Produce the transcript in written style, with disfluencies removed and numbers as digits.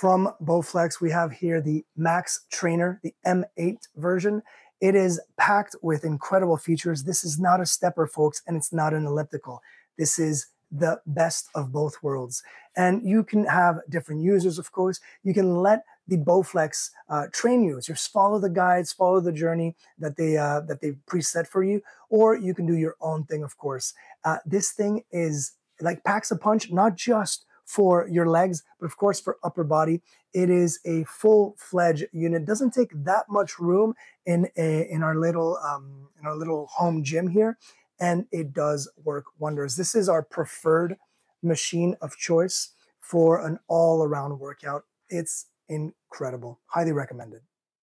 from Bowflex. We have here the Max Trainer, the M8 version. It is packed with incredible features. This is not a stepper, folks, and it's not an elliptical. This is the best of both worlds. And you can have different users, of course. You can let the Bowflex train you. Just follow the guides, follow the journey that they've preset for you, or you can do your own thing, of course. This thing is like packs a punch, not just for your legs, but of course for upper body. It is a full-fledged unit. Doesn't take that much room in our little home gym here, and it does work wonders. This is our preferred machine of choice for an all-around workout. It's incredible. Highly recommended.